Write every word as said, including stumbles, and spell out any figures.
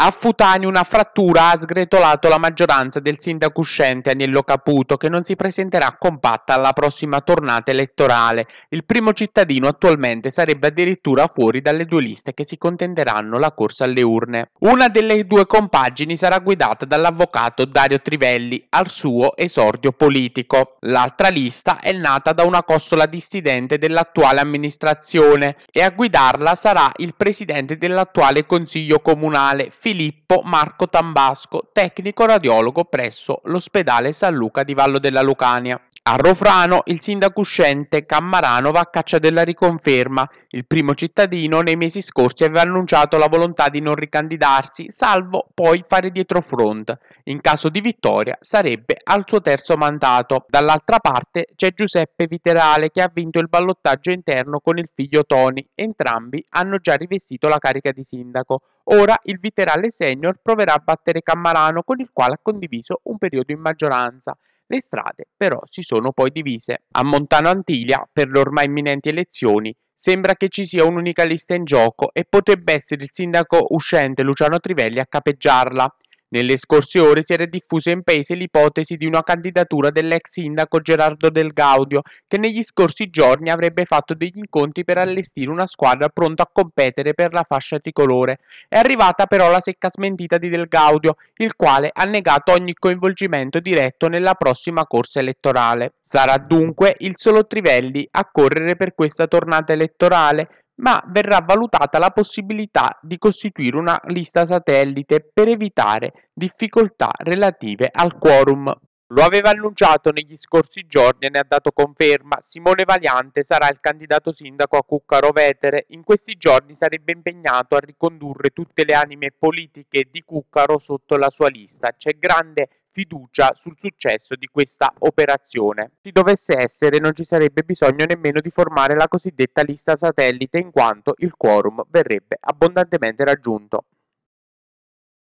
A Futani una frattura ha sgretolato la maggioranza del sindaco uscente Aniello Caputo, che non si presenterà compatta alla prossima tornata elettorale. Il primo cittadino attualmente sarebbe addirittura fuori dalle due liste che si contenderanno la corsa alle urne. Una delle due compagini sarà guidata dall'avvocato Dario Trivelli al suo esordio politico. L'altra lista è nata da una costola dissidente dell'attuale amministrazione e a guidarla sarà il presidente dell'attuale consiglio comunale, Filippo Marco Tambasco, tecnico radiologo presso l'ospedale San Luca di Vallo della Lucania. A Rofrano il sindaco uscente Cammarano va a caccia della riconferma. Il primo cittadino nei mesi scorsi aveva annunciato la volontà di non ricandidarsi, salvo poi fare dietro front. In caso di vittoria sarebbe al suo terzo mandato. Dall'altra parte c'è Giuseppe Viterale, che ha vinto il ballottaggio interno con il figlio Tony. Entrambi hanno già rivestito la carica di sindaco. Ora il Viterale senior proverà a battere Cammarano, con il quale ha condiviso un periodo in maggioranza. Le strade però si sono poi divise. A Montano Antilia, per le ormai imminenti elezioni, sembra che ci sia un'unica lista in gioco e potrebbe essere il sindaco uscente Luciano Trivelli a capeggiarla. Nelle scorse ore si era diffusa in paese l'ipotesi di una candidatura dell'ex sindaco Gerardo Del Gaudio, che negli scorsi giorni avrebbe fatto degli incontri per allestire una squadra pronta a competere per la fascia tricolore. È arrivata però la secca smentita di Del Gaudio, il quale ha negato ogni coinvolgimento diretto nella prossima corsa elettorale. Sarà dunque il solo Trivelli a correre per questa tornata elettorale, ma verrà valutata la possibilità di costituire una lista satellite per evitare difficoltà relative al quorum. Lo aveva annunciato negli scorsi giorni e ne ha dato conferma. Simone Valiante sarà il candidato sindaco a Cuccaro Vetere. In questi giorni sarebbe impegnato a ricondurre tutte le anime politiche di Cuccaro sotto la sua lista. C'è grande fiducia sul successo di questa operazione. Se dovesse essere, non ci sarebbe bisogno nemmeno di formare la cosiddetta lista satellite, in quanto il quorum verrebbe abbondantemente raggiunto.